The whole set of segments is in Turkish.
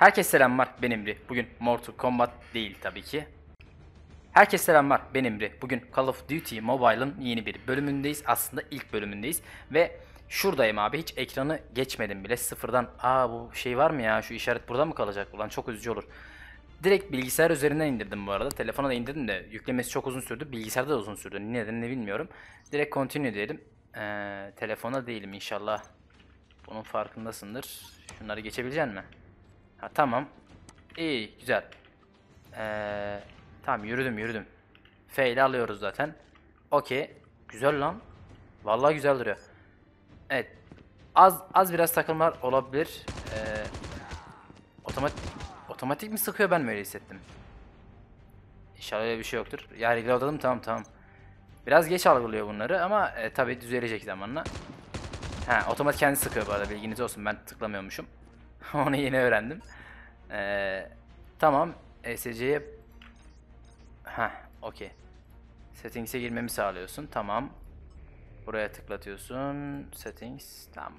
Herkese selamlar, ben Emri. Bugün Mortal Kombat değil tabii ki. Herkese selamlar, ben Emri. Bugün Call of Duty Mobile'ın yeni bir bölümündeyiz. Aslında ilk bölümündeyiz. Ve şuradayım abi, hiç ekranı geçmedim bile. Sıfırdan, bu şey var mı ya, şu işaret burada mı kalacak? Ulan çok üzücü olur. Direkt bilgisayar üzerinden indirdim bu arada. Telefona da indirdim de yüklemesi çok uzun sürdü. Bilgisayarda da uzun sürdü. Nedenini bilmiyorum. Direkt continue diyelim. Telefona değilim inşallah. Bunun farkındasındır. Şunları geçebilecek misin? Ha tamam. İyi, güzel. Tamam, yürüdüm. Fail'i alıyoruz zaten. Okey. Güzel lan. Vallahi güzel duruyor. Evet. Az biraz takılmalar olabilir. Otomatik mi sıkıyor, ben mi öyle hissettim? İnşallah öyle bir şey yoktur. Ya reloadladım, tamam. Biraz geç algılıyor bunları ama tabii düzelecek zamanla. Ha, otomatik kendi sıkıyor bu arada, bilginiz olsun, ben tıklamıyormuşum. Onu yeni öğrendim. Tamam. ESC'ye... Heh, okey. Settings'e girmemi sağlıyorsun. Tamam. Buraya tıklatıyorsun. Settings. Tamam.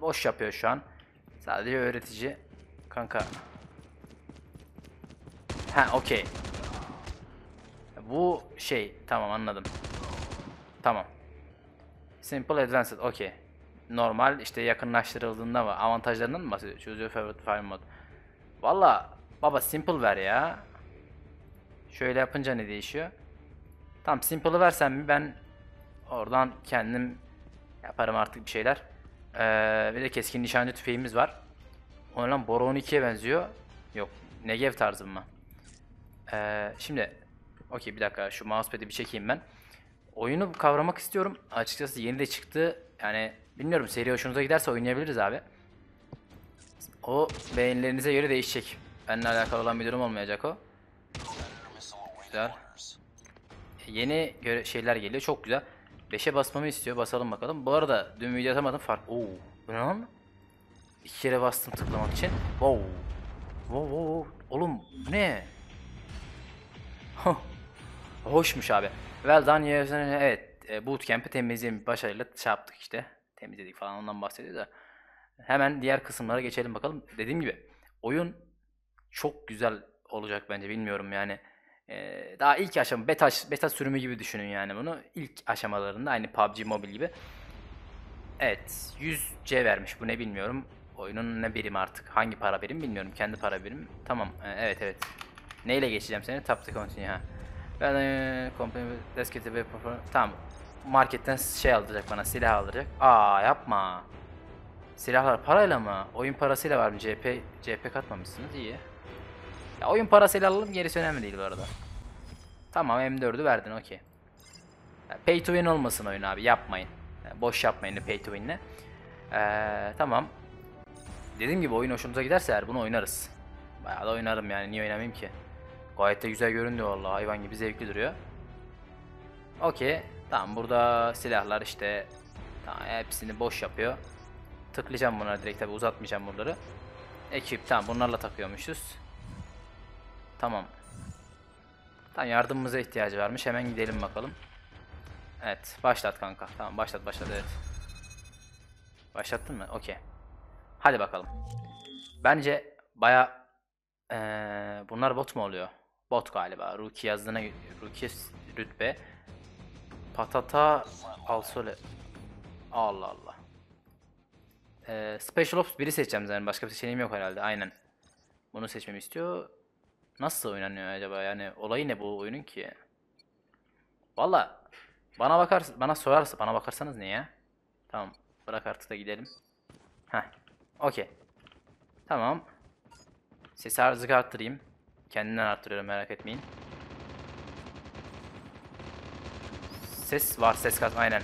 Boş yapıyor şu an. Sadece öğretici. Kanka. Ha, okey. Bu şey. Tamam, anladım. Tamam. Simple Advanced. Okey. Normal, işte yakınlaştırıldığında mı, avantajlarından mı bahsediyor? Choose your favorite fire mode. Valla baba simple ver ya. Şöyle yapınca ne değişiyor? Tam simple'ı versem mi, ben oradan kendim yaparım artık bir şeyler. Bir de keskin nişancı tüfeğimiz var. Ondan Bora 12'ye benziyor. Yok, Negev tarzım mı? Şimdi okey, bir dakika, şu mousepad'i bir çekeyim ben. Oyunu kavramak istiyorum. Açıkçası yeni de çıktı. Yani bilmiyorum, seri hoşunuza giderse oynayabiliriz abi. O beğenilerinize göre değişecek. Benimle alakalı olan bir durum olmayacak o. Güzel. Yeni şeyler geliyor, çok güzel. 5'e basmamı istiyor, basalım bakalım. Bu arada dün video atamadım, fark. Oo, bu ne lan? 2 kere bastım tıklamak için. Wow. Wow. Oğlum ne? Hoşmuş abi. Well done. Evet. Bootcamp'i temizleyelim, başarıyla çarptık işte. Temizledik falan, ondan bahsediyor da. Hemen diğer kısımlara geçelim bakalım. Dediğim gibi oyun çok güzel olacak bence, bilmiyorum yani. Daha ilk aşama, beta sürümü gibi düşünün yani bunu. İlk aşamalarında aynı PUBG Mobile gibi. Evet, 100C vermiş, bu ne bilmiyorum. Oyunun ne birim artık, hangi para birim bilmiyorum, kendi para birim. Tamam, evet. Neyle geçeceğim seni? Tap to continue ha. Ben tamam, marketten şey alacak bana, silah alacak. Yapma. Silahlar parayla mı? Oyun parasıyla var mı? CHP katmamışsınız, iyi. Ya oyun parasıyla alalım, gerisi önemli değil bu arada. Tamam, M4'ü verdin, okey. Pay to win olmasın oyun abi, yapmayın. Boş yapmayın pay to win'le. Tamam. Dediğim gibi oyun hoşunuza giderse eğer bunu oynarız. Bayağı da oynarım yani, niye oynamayayım ki? Gayet de güzel göründü vallahi, hayvan gibi zevkli duruyor. Okey. Tamam, burada silahlar işte, tamam, hepsini boş yapıyor. Tıklayacağım bunları direkt, tabi uzatmayacağım bunları. Ekip, tamam, bunlarla takıyormuşuz. Tamam. Tamam, yardımımıza ihtiyacı varmış, hemen gidelim bakalım. Evet, başlat kanka. Tamam, başlat, evet. Başlattın mı? Okey. Hadi bakalım. Bence bayağı... bunlar bot mu oluyor? Bot galiba. Rookie yazdığına, Rookie rütbe. Patata alsole. Allah. Special Ops 1'i seçeceğim zaten. Başka bir seçeneğim yok herhalde. Aynen. Bunu seçmemi istiyor. Nasıl oynanıyor acaba? Yani olayı ne bu oyunun ki? Valla bana bakarsanız ne ya? Tamam. Bırak artık da gidelim. Heh. Okey. Tamam. Sesi azıcık arttırayım. Kendimden arttırıyorum, merak etmeyin. Ses var, ses kat, aynen.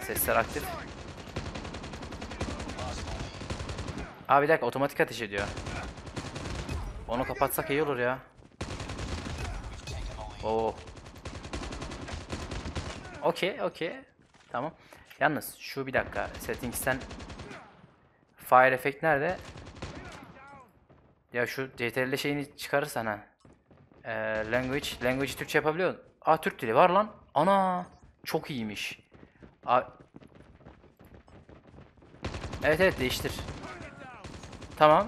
Sesler aktif. Abi bir dakika, otomatik ateş ediyor. Onu kapatsak iyi olur ya. Oo. Okey. Tamam. Yalnız şu bir dakika. Settings'ten fire effect nerede? Ya şu CTRL şeyini çıkarırsan ha. Language'i Türkçe yapabiliyor. Türk dili var lan. Ana, çok iyiymiş. Evet, değiştir. Tamam.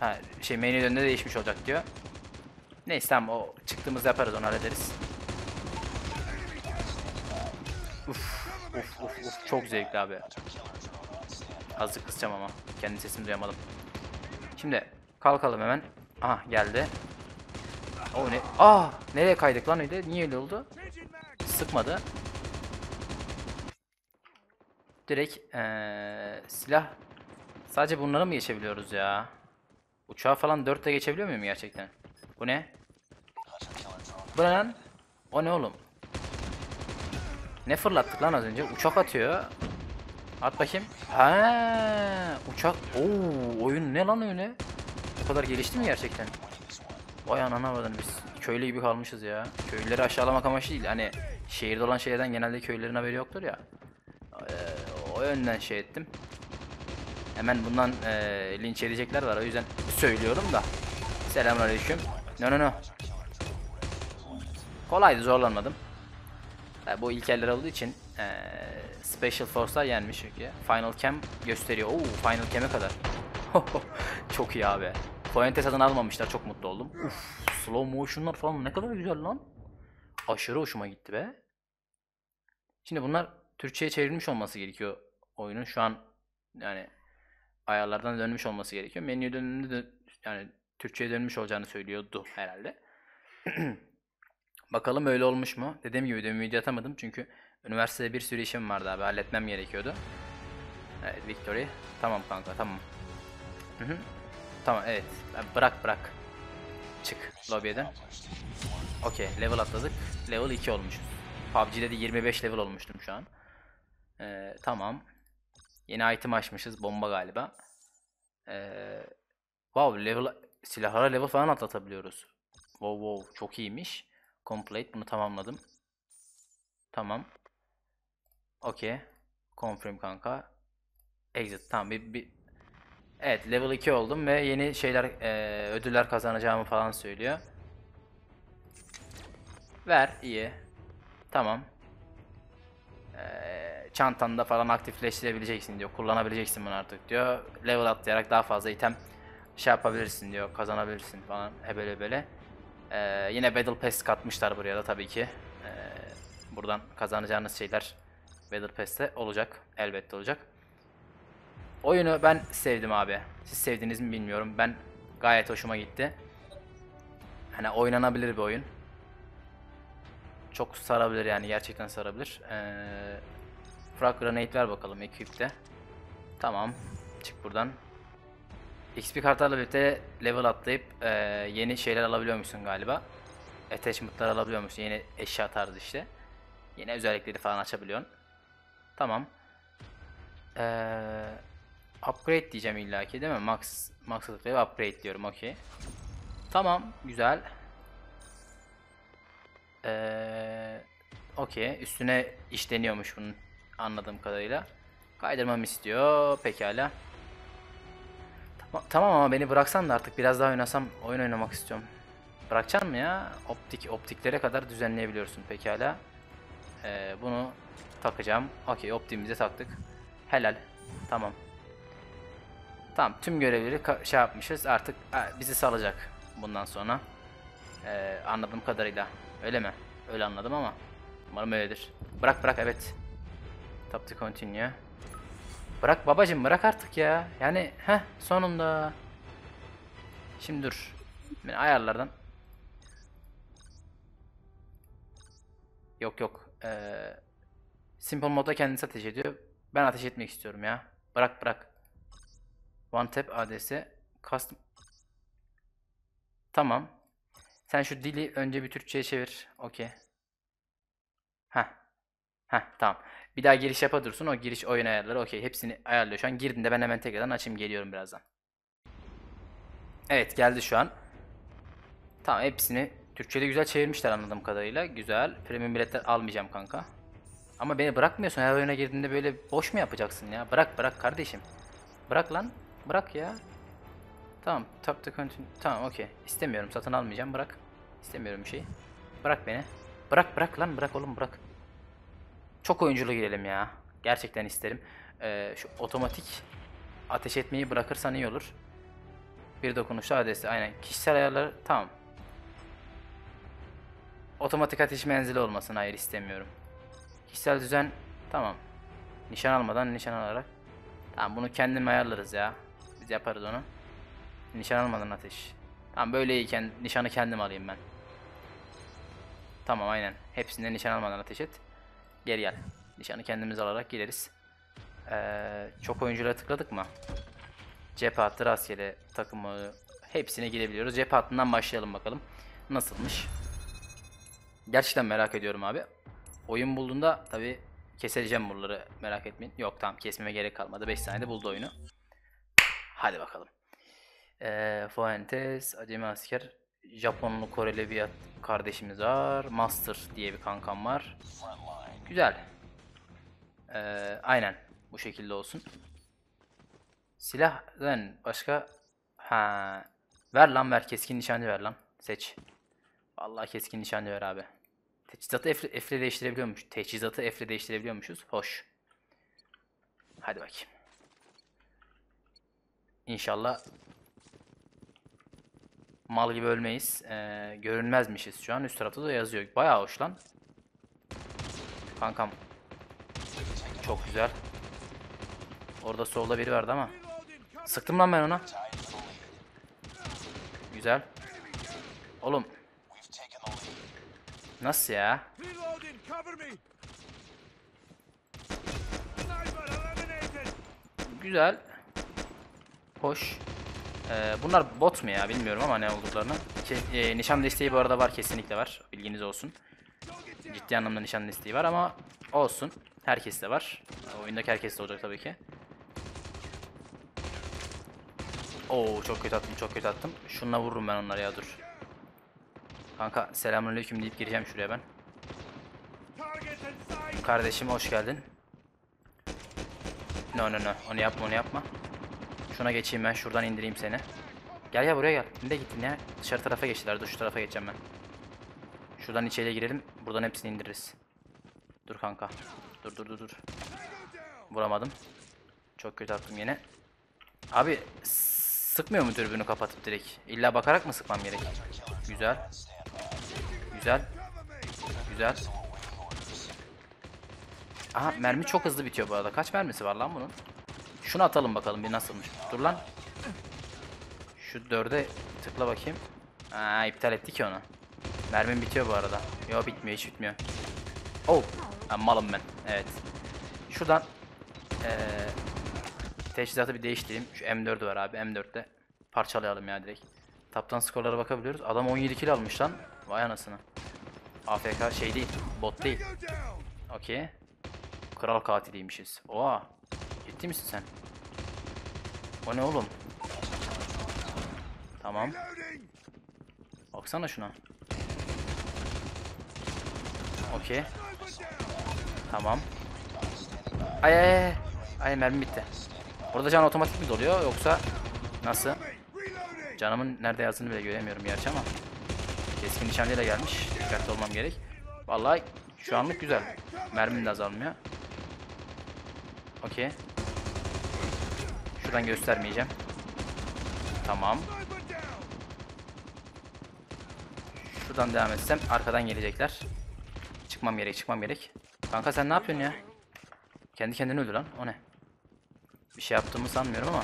Ha, şey menüden de değişmiş olacak diyor. Neyse tamam, o çıktığımızda yaparız, onu hallederiz. Uf, uf, uf, uf, çok zevkli abi. Azıcık kısacağım ama kendi sesimi duyamadım. Şimdi kalkalım hemen. Aha geldi. O ne? Ah, nereye kaydık lan öyle? Niye öyle oldu? Sıkmadı. Direkt silah. Sadece bunları mı geçebiliyoruz ya? Uçağı falan 4'te geçebiliyor muyum gerçekten? Bu ne? Bu ne lan? O ne oğlum? Ne fırlattık lan az önce? Uçak atıyor. At bakayım. Ha, uçak. Oo, oyun ne lan öyle? O kadar gelişti mi gerçekten? Vay anana avradını, biz köylü gibi kalmışız ya. Köylüleri aşağılamak amaçlı değil. Hani şehirde olan şeylerden genelde köylülerin haberi yoktur ya. O yönden şey ettim. Hemen bundan linç edecekler var, o yüzden söylüyorum da. Selamünaleyküm. No no no. Kolaydı, zorlanmadım. Bu ilkeller olduğu için Special Force'lar yenmiş çünkü. Final Cam gösteriyor. Oo, Final Cam'e kadar. Çok iyi abi. Pointe satın almamışlar, çok mutlu oldum. Uf, slow motion'lar falan ne kadar güzel lan. Aşırı hoşuma gitti be. Şimdi bunlar Türkçe'ye çevrilmiş olması gerekiyor oyunun. Şu an yani ayarlardan dönmüş olması gerekiyor. Menü dönümünde de yani Türkçe'ye dönmüş olacağını söylüyordu herhalde. Bakalım öyle olmuş mu? Dediğim gibi de ümidi atamadım çünkü üniversitede bir sürü işim vardı abi, halletmem gerekiyordu. Evet, Victory. Tamam kanka, tamam. Hı hı. Tamam, evet. Bırak bırak. Çık lobby'den. Okey, level atladık. Level 2 olmuşuz. PUBG'de de 25 level olmuştum şu an. Tamam. Yeni item açmışız. Bomba galiba. Wow, level, silahlara level falan atlatabiliyoruz. Wow wow, çok iyiymiş. Complete, bunu tamamladım. Tamam. Okey. Confirm kanka. Exit, tamam. Evet, level 2 oldum ve yeni şeyler, ödüller kazanacağımı falan söylüyor. Ver, iyi. Tamam. Çantanda falan aktifleştirebileceksin diyor. Kullanabileceksin bunu artık diyor. Level atlayarak daha fazla item şey yapabilirsin diyor. Kazanabilirsin falan. Böyle böyle. Yine Battle Pass katmışlar buraya da tabii ki. Buradan kazanacağınız şeyler Battle Pass'te olacak. Elbette olacak. Oyunu ben sevdim abi. Siz sevdiniz mi bilmiyorum. Ben gayet hoşuma gitti. Hani oynanabilir bir oyun. Çok sarabilir yani, gerçekten sarabilir. Frag grenade ver bakalım ekipte. Tamam. Çık buradan. XP kartlarla birlikte level atlayıp yeni şeyler alabiliyormuşsun galiba. Attachment'lar alabiliyormuşsun. Yeni eşya tarzı işte. Yeni özellikleri falan açabiliyorsun. Tamam. Upgrade diyeceğim illaki değil mi? Max upgrade diyorum. Okey. Tamam. Güzel. Okey. Üstüne işleniyormuş bunun, anladığım kadarıyla. Kaydırmamı istiyor. Pekala. Tamam ama beni bıraksan da artık biraz daha oynasam, oyun oynamak istiyorum. Bırakacaksın mı ya? Optiklere kadar düzenleyebiliyorsun. Pekala. Bunu takacağım. Okey. Optimize taktık. Helal. Tamam. Tamam, tüm görevleri şey yapmışız artık, bizi salacak bundan sonra, anladığım kadarıyla öyle mi? Öyle anladım ama umarım öyledir. Bırak bırak, evet. Tap to continue. Bırak babacım, bırak artık ya. Yani heh, sonunda. Şimdi dur. Beni ayarlardan. Yok yok. Simple modda kendisi ateş ediyor. Ben ateş etmek istiyorum ya. Bırak bırak. One tap ADS custom. Tamam. Sen şu dili önce bir Türkçe'ye çevir. Okey. Heh. Heh, tamam. Bir daha giriş yapa dursun. O giriş oyun ayarları. Okey. Hepsini ayarlıyor şu an. Girdiğinde ben hemen tekrardan açayım. Geliyorum birazdan. Evet, geldi şu an. Tamam, hepsini Türkçe'de güzel çevirmişler anladığım kadarıyla. Güzel. Premium biletler almayacağım kanka. Ama beni bırakmıyorsun. Her oyuna girdiğinde böyle boş mu yapacaksın ya? Bırak bırak kardeşim. Bırak lan. Bırak ya. Tamam. Tap to continue. Tamam, okey. İstemiyorum. Satın almayacağım. Bırak. İstemiyorum bir şey. Bırak beni. Bırak bırak lan. Bırak oğlum, bırak. Çok oyunculu girelim ya. Gerçekten isterim. Şu otomatik ateş etmeyi bırakırsan iyi olur. Bir dokunuşla adresi, aynen. Kişisel ayarları, tamam. Otomatik ateş menzili olmasın, hayır istemiyorum. Kişisel düzen, tamam. Nişan almadan, nişan alarak. Tamam, bunu kendim ayarlarız ya. Biz yaparız onu. Nişan almadan ateş. Tamam, böyle iken nişanı kendim alayım ben. Tamam, aynen. Hepsinde nişan almadan ateş et. Geri gel. Nişanı kendimiz alarak gireriz. Çok oyunculara tıkladık mı? Cephe hattı, rastgele takımı, hepsine girebiliyoruz. Cephe hattından başlayalım bakalım. Nasılmış? Gerçekten merak ediyorum abi. Oyun bulduğunda tabi keseleceğim buraları, merak etmeyin. Yok, tamam, kesmeme gerek kalmadı. 5 saniyede buldu oyunu. Hadi bakalım. Fuentes, acemi asker, Japonlu Koreli bir kardeşimiz var. Master diye bir kankam var. Güzel. Aynen bu şekilde olsun. Silah başka. Ha, ver lan, ver keskin nişancı, ver lan, seç. Vallahi keskin nişancı ver abi. Teçhizatı F'le değiştirebiliyormuş. Teçhizatı F'le değiştirebiliyormuşuz. Hoş. Hadi bakayım. İnşallah mal gibi ölmeyiz. Görünmezmişiz şu an. Üst tarafta da yazıyor. Bayağı hoş lan. Kankam. Çok güzel. Orada solda biri vardı ama. Sıktım lan ben ona. Güzel. Oğlum. Nasıl ya? Güzel. Hoş. Bunlar bot mu ya? Bilmiyorum ama ne olduklarını. Nişan desteği bu arada var. Kesinlikle var. Bilginiz olsun. Ciddi anlamda nişan desteği var ama olsun. Herkes de var. Oyundaki herkes de olacak tabii ki. Oo, çok kötü attım, çok kötü attım. Şununla vururum ben onları ya, dur. Kanka selamünaleyküm deyip gireceğim şuraya ben. Kardeşim hoş geldin. No no no, onu yapma, onu yapma. Şuna geçeyim ben, şuradan indireyim seni. Gel ya, buraya gel. Nereye gittin ya? Dışarı tarafa geçtiler, dur şu tarafa geçeceğim ben. Şuradan içeriye girelim, buradan hepsini indiririz. Dur kanka. Dur dur dur dur. Vuramadım. Çok kötü attım yine. Abi sıkmıyor mu dürbünü kapatıp direkt? İlla bakarak mı sıkmam gerek? Güzel. Güzel. Güzel. Aha, mermi çok hızlı bitiyor bu arada. Kaç mermisi var lan bunun? Şunu atalım bakalım bir nasılmış. Dur lan. Şu dörde tıkla bakayım. Aa, iptal etti ki onu. Mermim bitiyor bu arada. Yok, bitmiyor, hiç bitmiyor. Oh. Ha, malım ben. Evet. Şuradan teçhizatı bir değiştireyim. Şu M4'ü var abi. M4'te parçalayalım ya direkt. Taptan skorlara bakabiliyoruz. Adam 17 kill almış lan. Vay anasını. AFK şey değil. Bot değil. Okey. Kral katiliymişiz. Oha. Ciddi misin sen? O ne oğlum? Tamam. Baksana şuna. Okey. Tamam. Ay ay ay. Ay, mermi bitti. Orada can otomatik mi doluyor yoksa nasıl? Canımın nerede yazdığını bile göremiyorum gerçi ama. Keskin nişancıyla gelmiş. Dikkatli olmam gerek. Vallahi şu anlık güzel. Mermim de azalmıyor. Okey. Şuradan göstermeyeceğim. Tamam. Şuradan devam etsem arkadan gelecekler. Çıkmam gerek, çıkmam gerek. Kanka sen ne yapıyorsun ya? Kendi kendini öldü lan. O ne? Bir şey yaptığımı sanmıyorum ama.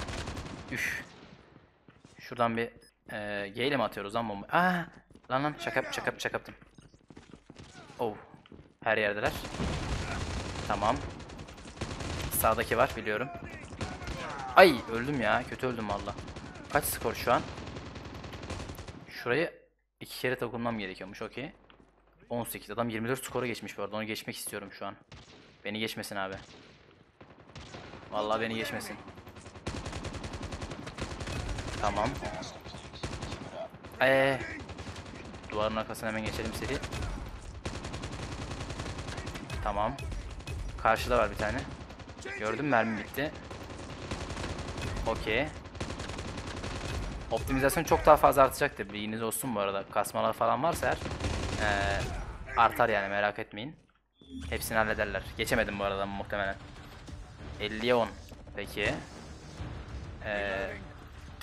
Üf. Şuradan bir G ile mi atıyoruz lan bombayı? Aaa. Lan lan şaka yaptım. Oh. Her yerdeler. Tamam. Sağdaki var biliyorum. Ay öldüm ya. Kötü öldüm valla. Kaç skor şu an? Şurayı 2 kere dokunmam gerekiyormuş. Okey. 18. Adam 24 skora geçmiş bu arada. Onu geçmek istiyorum şu an. Beni geçmesin abi. Vallahi beni geçmesin. Tamam. Duvarın arkasına hemen geçelim seri. Tamam. Karşıda var bir tane. Gördüm, mermi bitti. Okey. Optimizasyon çok daha fazla artacaktır. Bilginiz olsun bu arada. Kasmalar falan varsa eğer artar yani, merak etmeyin. Hepsini hallederler. Geçemedim bu arada muhtemelen. 50'ye 10. Peki.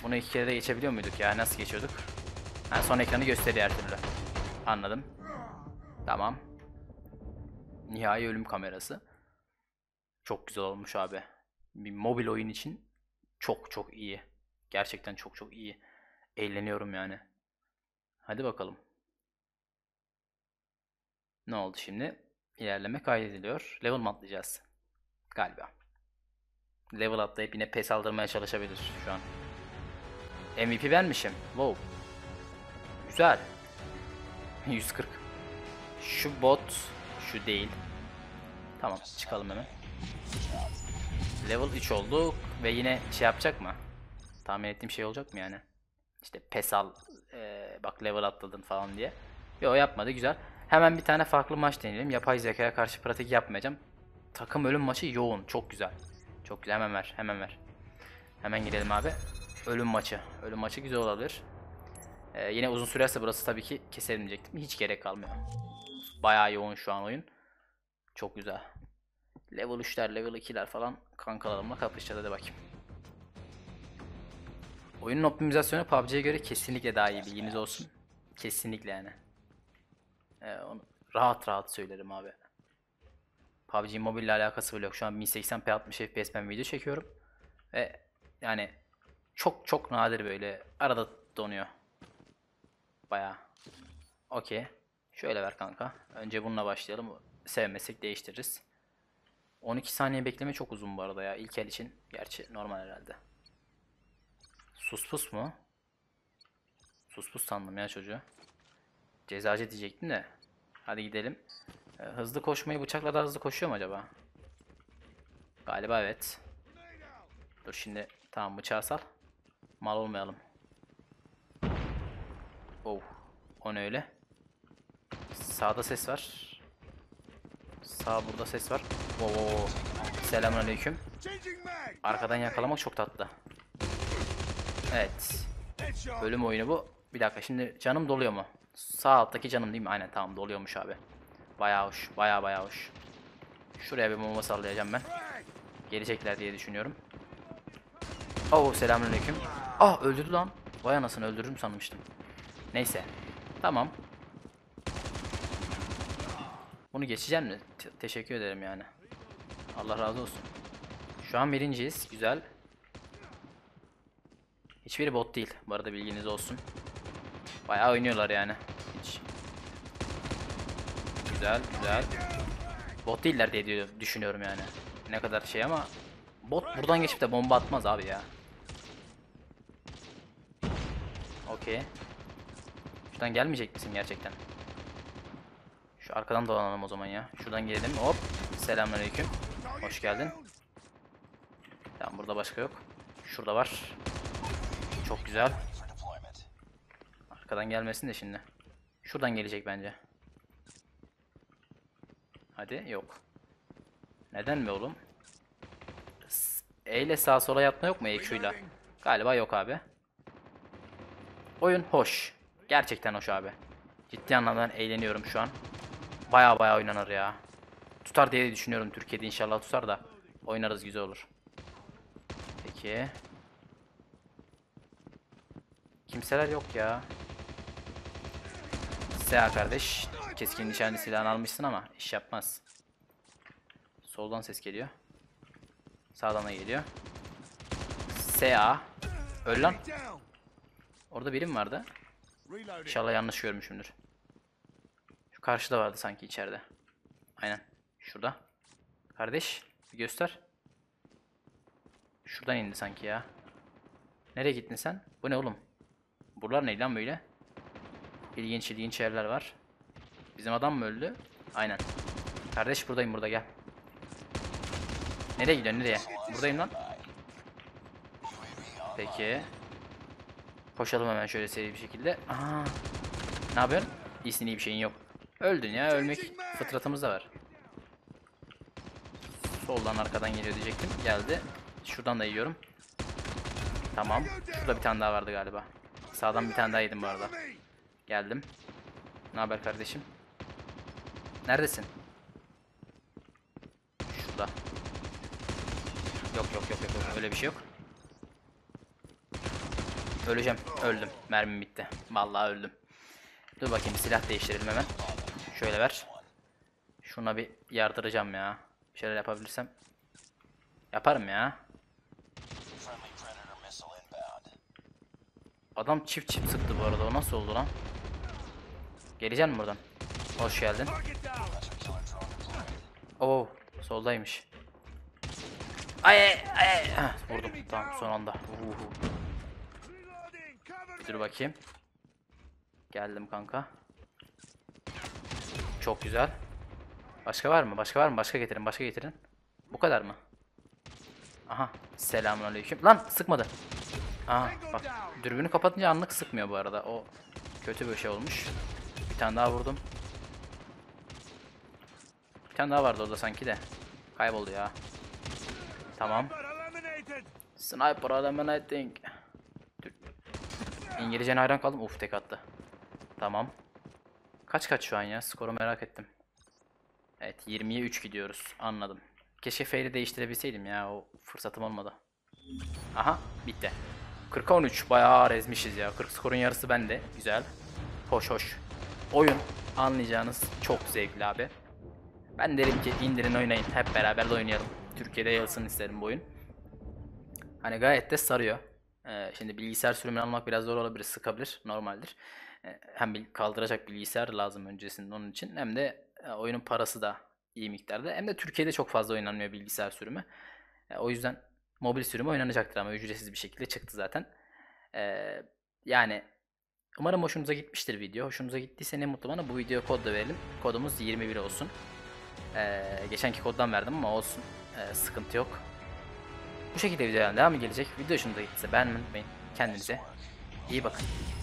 Bunu iki kere de geçebiliyor muyduk ya? Nasıl geçiyorduk? Ha, son ekranı gösteriyor her türlü. Anladım. Tamam. Nihai ölüm kamerası. Çok güzel olmuş abi. Bir mobil oyun için çok çok iyi. Gerçekten çok çok iyi. Eğleniyorum yani. Hadi bakalım. Ne oldu şimdi? İlerleme kaydediliyor. Level mi atlayacağız? Galiba. Level atlayıp yine pes aldırmaya çalışabilir şu an. MVP vermişim. Wow. Güzel. 140. Şu bot. Şu değil. Tamam, çıkalım hemen. Level 3 olduk ve yine şey yapacak mı? Tahmin ettiğim şey olacak mı yani? İşte pes al, bak level atladın falan diye. Yo, yapmadı, güzel. Hemen bir tane farklı maç deneyelim. Yapay zekaya karşı pratik yapmayacağım. Takım ölüm maçı yoğun, çok güzel. Çok güzel, hemen ver, hemen ver. Hemen gidelim abi. Ölüm maçı, ölüm maçı güzel olabilir. Yine uzun sürerse burası tabii ki keselim diyecektim. Hiç gerek kalmıyor. Bayağı yoğun şu an oyun. Çok güzel. Level 3'ler, level 2'ler falan kankalarımla kapışacağız, hadi bakayım. Oyunun optimizasyonu PUBG'ye göre kesinlikle daha iyi, bilginiz olsun. Kesinlikle yani. Onu rahat rahat söylerim abi. PUBG Mobile ile alakası bile yok. Şu an 1080p 60 FPS ben video çekiyorum. Ve yani çok çok nadir böyle arada donuyor. Bayağı. Okey. Şöyle ver kanka. Önce bununla başlayalım. Sevmesek değiştiririz. 12 saniye bekleme çok uzun bu arada ya. İlk el için. Gerçi normal herhalde. Suspus mu? Suspus sandım ya çocuğu. Cezacı diyecektim de. Hadi gidelim. Hızlı koşmayı bıçakla daha hızlı koşuyor mu acaba? Galiba evet. Dur şimdi. Tamam, bıçağı sal. Mal olmayalım. Oh. O ne öyle? Sağda ses var. Sağ burada ses var. Oo. Selamünaleyküm. Arkadan yakalamak çok tatlı. Evet. Ölüm oyunu bu. Bir dakika, şimdi canım doluyor mu? Sağ alttaki canım değil mi? Aynen, tamam, doluyormuş abi. Bayağı hoş. Bayağı hoş. Şuraya bir bomba sallayacağım ben. Gelecekler diye düşünüyorum. Oo, selamünaleyküm. Ah, öldürdü lan. Vay anasını, öldürürüm sanmıştım. Neyse. Tamam. Bunu geçeceğim mi? Teşekkür ederim yani. Allah razı olsun. Şu an birinciyiz. Güzel. Hiçbiri bot değil. Bu arada bilginiz olsun. Bayağı oynuyorlar yani. Hiç. Güzel, güzel. Bot değiller diye düşünüyorum yani. Ne kadar şey ama bot buradan geçip de bomba atmaz abi ya. Okey. Şuradan gelmeyecek misin gerçekten? Arkadan dolanalım o zaman ya. Şuradan gelelim. Hop. Selamünaleyküm. Hoş geldin. Tamam, burada başka yok. Şurada var. Çok güzel. Arkadan gelmesin de şimdi. Şuradan gelecek bence. Hadi, yok. Neden mi oğlum? E ile sağa sola yapma yok mu? EQ'yla. Galiba yok abi. Oyun hoş. Gerçekten hoş abi. Ciddi anlamda eğleniyorum şu an. Bayağı oynanır ya. Tutar diye düşünüyorum. Türkiye'de inşallah tutar da oynarız, güzel olur. Peki. Kimseler yok ya. Seha kardeş, keskin nişancı silahını almışsın ama iş yapmaz. Soldan ses geliyor. Sağdan da geliyor. Seha. Öl lan. Orada birim vardı. İnşallah yanlış görmüşümdür. Karşıda vardı sanki, içeride. Aynen. Şurada. Kardeş, bir göster. Şuradan indi sanki ya. Nereye gittin sen? Bu ne oğlum? Buralar ne lan böyle? İlginç yerler var. Bizim adam mı öldü? Aynen. Kardeş buradayım, burada gel. Nereye gidiyorsun, nereye? Buradayım lan. Peki. Koşalım hemen şöyle seri bir şekilde. Aha. Ne yapıyorsun? İyisin, iyi bir şeyin yok. Öldün ya, ölmek fıtratımızda var. Soldan arkadan geliyor diyecektim. Geldi. Şuradan da yiyorum. Tamam. Şurada bir tane daha vardı galiba. Sağdan bir tane daha yedim bu arada. Geldim. Ne haber kardeşim? Neredesin? Şurada. Yok, öyle bir şey yok. öleceğim. Öldüm. Mermim bitti. Vallahi öldüm. Dur bakayım, silah değiştirelim hemen. Şöyle ver. Şuna bir yardıracağım ya. Bir şeyler yapabilirsem. Yaparım ya. Adam çift çift sıktı bu arada. O nasıl oldu lan? Geleceksin mi buradan? Hoş geldin. Oo, soldaymış. Ay. Heh, vurdum. Tamam, son anda. Dur bakayım. Geldim kanka. Çok güzel. Başka var mı? Başka var mı? Başka getirin. Başka getirin. Bu kadar mı? Aha. Selamünaleyküm. Lan sıkmadı. Aha bak. Dürbünü kapatınca anlık sıkmıyor bu arada. O kötü bir şey olmuş. Bir tane daha vurdum. Bir tane daha vardı orada sanki de. Kayboldu ya. Tamam. Sniper eliminating. İngilizcene hayran kaldım. Uf, tek attı. Tamam. Kaç şu an ya? Skoru merak ettim. Evet, 20'ye 3 gidiyoruz. Anladım. Keşke fail'i değiştirebilseydim ya. O fırsatım olmadı. Aha, bitti. 40'a 13. Bayağı rezmişiz ya. 40 skorun yarısı bende. Güzel. Hoş hoş. Oyun anlayacağınız çok zevkli abi. Ben derim ki indirin oynayın. Hep beraber de oynayalım. Türkiye'de yayılsın isterim bu oyun. Hani gayet de sarıyor. Şimdi bilgisayar sürümünü almak biraz zor olabilir. Sıkabilir. Normaldir. Hem kaldıracak bilgisayar lazım öncesinde onun için. Hem de oyunun parası da iyi miktarda. Hem de Türkiye'de çok fazla oynanmıyor bilgisayar sürümü. O yüzden mobil sürümü oynanacaktır ama ücretsiz bir şekilde çıktı zaten. Yani umarım hoşunuza gitmiştir video. Hoşunuza gittiyse ne mutlu bana. Bu videoya kod da verelim. Kodumuz 21 olsun. Geçenki koddan verdim ama olsun. Sıkıntı yok. Bu şekilde videoya devam gelecek. Video hoşunuza gittiyse beğenmeyi unutmayın. Kendinize iyi bakın.